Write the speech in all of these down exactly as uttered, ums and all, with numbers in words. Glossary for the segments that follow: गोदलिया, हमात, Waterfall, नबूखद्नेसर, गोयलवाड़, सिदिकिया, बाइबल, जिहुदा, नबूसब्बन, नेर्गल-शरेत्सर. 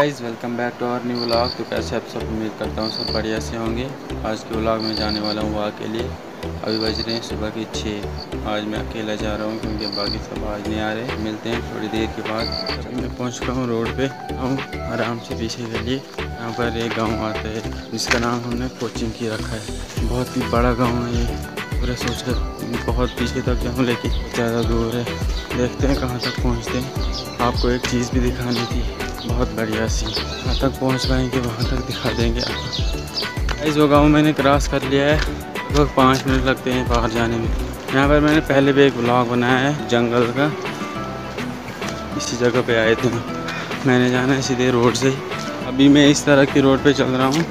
Guys welcome back to our new vlog. तो कैसे आप सब, उम्मीद करता हूँ सब बढ़िया से होंगे। आज के व्लॉग में जाने वाला हूँ वहाँ के लिए। अभी बज रहे हैं सुबह के छः। आज मैं अकेला जा रहा हूँ क्योंकि बाकी सब आज नहीं आ रहे। मिलते हैं थोड़ी देर के बाद। जब मैं पहुँच रहा हूँ रोड पे, हम आराम से पीछे गलिए, यहाँ पर एक गाँव आता है जिसका नाम हमने कोचिंग की रखा है। बहुत ही बड़ा गाँव है ये, पूरा सोच कर बहुत पीछे तक जाऊँ लेकिन ज़्यादा दूर है। देखते हैं कहाँ तक पहुँचते हैं। आपको एक चीज़ भी दिखानी थी बहुत बढ़िया सी, वहाँ तक पहुँच पाएंगे वहाँ तक दिखा देंगे। गाइस वो गाँव मैंने क्रॉस कर लिया है, लगभग तो पाँच मिनट लगते हैं बाहर जाने में। यहाँ पर मैंने पहले भी एक ब्लॉग बनाया है जंगल का, इसी जगह पे आए थे। मैंने जाना है सीधे रोड से। अभी मैं इस तरह की रोड पे चल रहा हूँ।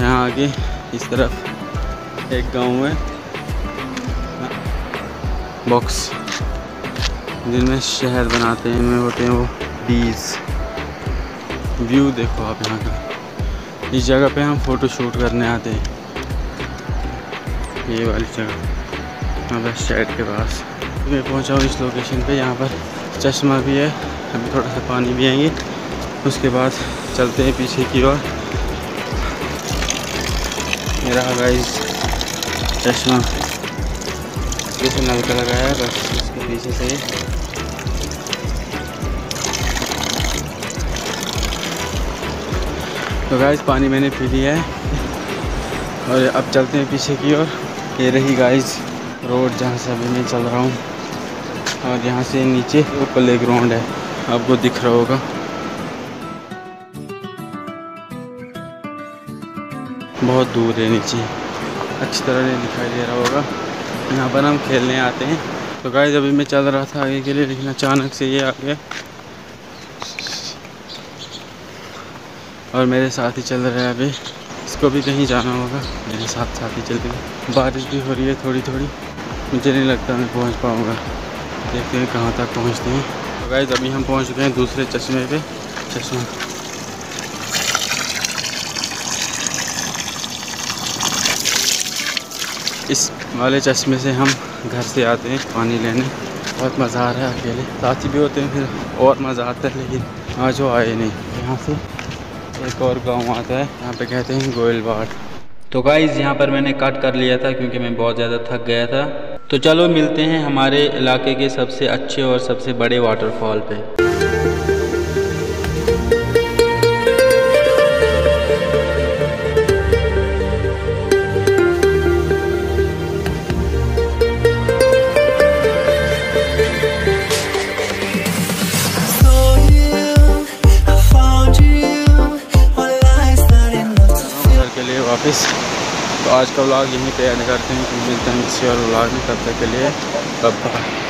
यहाँ आगे इस तरफ एक गाँव है बॉक्स, जिनमें शहर बनाते हैं, इनमें होते हैं वो बीज। व्यू देखो आप यहाँ का। इस जगह पे हम फ़ोटो शूट करने आते हैं, ये वाली जगह, यहाँ पर शेड के पास। मैं पहुँचा हूँ इस लोकेशन पे। यहाँ पर चश्मा भी है, अभी थोड़ा सा पानी भी आएंगे, उसके बाद चलते हैं पीछे की ओर। मेरा गाइस चश्मा जैसे नल का लगाया है, बस उसके पीछे से तो गाइस पानी मैंने पी लिया है और अब चलते हैं पीछे की ओर। ये रही गाइस रोड जहाँ से अभी मैं चल रहा हूँ, और यहाँ से नीचे वो प्ले ग्राउंड है, आपको दिख रहा होगा। बहुत दूर है नीचे, अच्छी तरह नहीं दिखाई दे रहा होगा। यहाँ पर हम खेलने आते हैं। तो गाइस अभी मैं चल रहा था आगे के लिए, लेकिन अचानक से ये आ गया और मेरे साथ ही चल रहा है। अभी इसको भी कहीं जाना होगा, मेरे साथ साथ ही चल रही। बारिश भी हो रही है थोड़ी थोड़ी, मुझे नहीं लगता मैं पहुंच पाऊंगा। देखते हैं कहां तक पहुंचते हैं। तो गाइस अभी हम पहुंच गए हैं दूसरे चश्मे पे। चश्मा इस वाले चश्मे से हम घर से आते हैं पानी लेने। बहुत मज़ा आ रहा है, अकेले साथी भी होते हैं फिर और मज़ा आता है, लेकिन आज वो आए नहीं। यहाँ से एक और गांव आता है, यहाँ पे कहते हैं गोयलवाड़। तो गाइस यहाँ पर मैंने कट कर लिया था क्योंकि मैं बहुत ज़्यादा थक गया था। तो चलो मिलते हैं हमारे इलाके के सबसे अच्छे और सबसे बड़े वाटरफॉल पे। वापस तो आज का व्लॉग यहीं पे एंड करते हैं। मिलते हैं किसी और व्लॉग में, तब तक के लिए बाय बाय।